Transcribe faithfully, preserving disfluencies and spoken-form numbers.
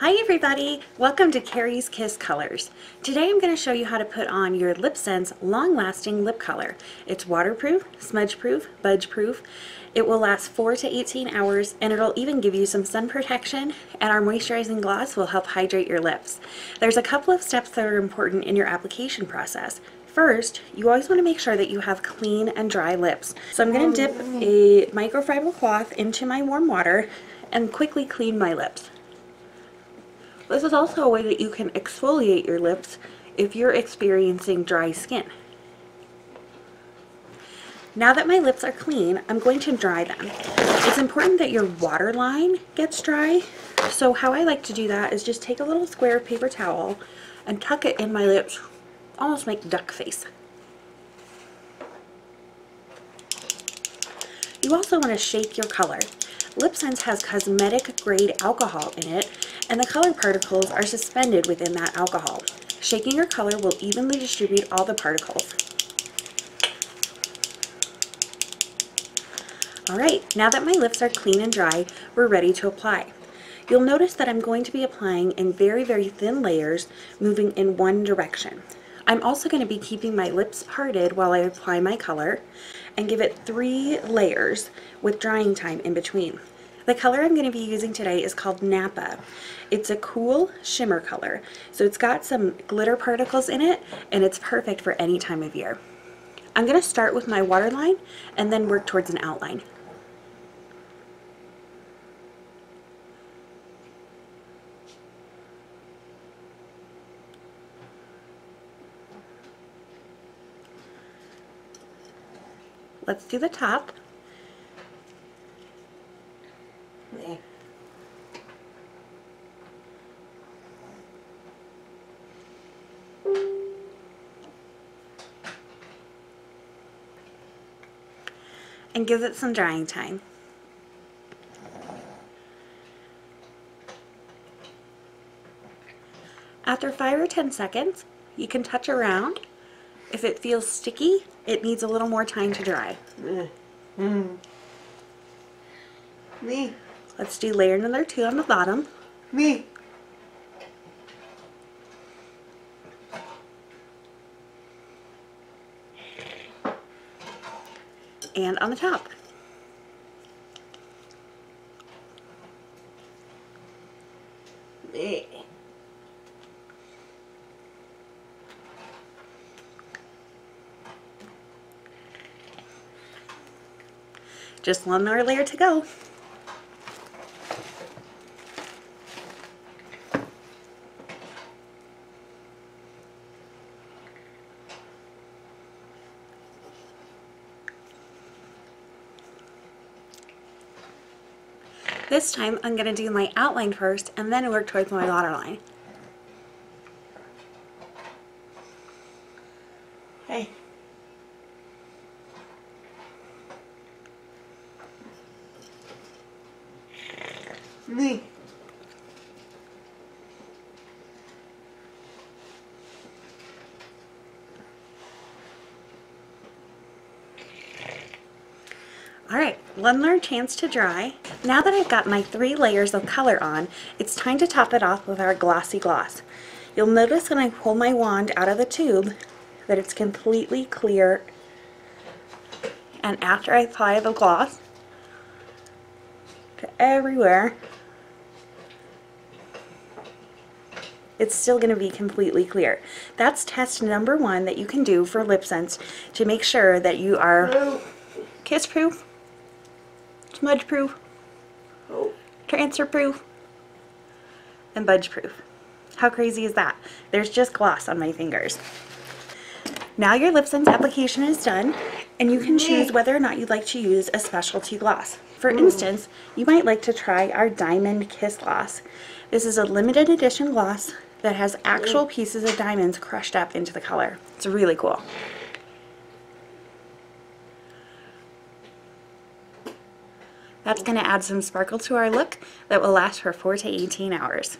Hi everybody, welcome to Carrie's Kiss Colors. Today I'm going to show you how to put on your LipSense long-lasting lip color. It's waterproof, smudge-proof, budge-proof. It will last four to eighteen hours and it'll even give you some sun protection, and our moisturizing gloss will help hydrate your lips. There's a couple of steps that are important in your application process. First, you always want to make sure that you have clean and dry lips. So I'm going to dip a microfiber cloth into my warm water and quickly clean my lips. This is also a way that you can exfoliate your lips if you're experiencing dry skin. Now that my lips are clean, I'm going to dry them. It's important that your waterline gets dry. So how I like to do that is just take a little square paper towel and tuck it in my lips, almost make duck face. You also want to shake your color. LipSense has cosmetic grade alcohol in it, and the color particles are suspended within that alcohol. Shaking your color will evenly distribute all the particles. Alright, now that my lips are clean and dry, we're ready to apply. You'll notice that I'm going to be applying in very, very thin layers, moving in one direction. I'm also going to be keeping my lips parted while I apply my color and give it three layers with drying time in between. The color I'm going to be using today is called Napa. It's a cool shimmer color, so it's got some glitter particles in it and it's perfect for any time of year. I'm going to start with my waterline and then work towards an outline. Let's do the top. There. And give it some drying time. After five or ten seconds, you can touch around. If it feels sticky, it needs a little more time to dry. Mm. Mm. Let's do layer number two on the bottom. Mm. And on the top. Mm. Just one more layer to go. This time I'm going to do my outline first and then work towards my waterline. Hey. Mm. Alright, one more chance to dry. Now that I've got my three layers of color on, it's time to top it off with our glossy gloss. You'll notice when I pull my wand out of the tube that it's completely clear, and after I apply the gloss to everywhere, it's still going to be completely clear. That's test number one that you can do for LipSense to make sure that you are kiss proof, smudge proof, transfer proof, and budge proof. How crazy is that? There's just gloss on my fingers. Now your LipSense application is done, and you can choose whether or not you'd like to use a specialty gloss. For instance, you might like to try our Diamond Kiss gloss. This is a limited edition gloss that has actual pieces of diamonds crushed up into the color. It's really cool. That's going to add some sparkle to our look that will last for four to eighteen hours.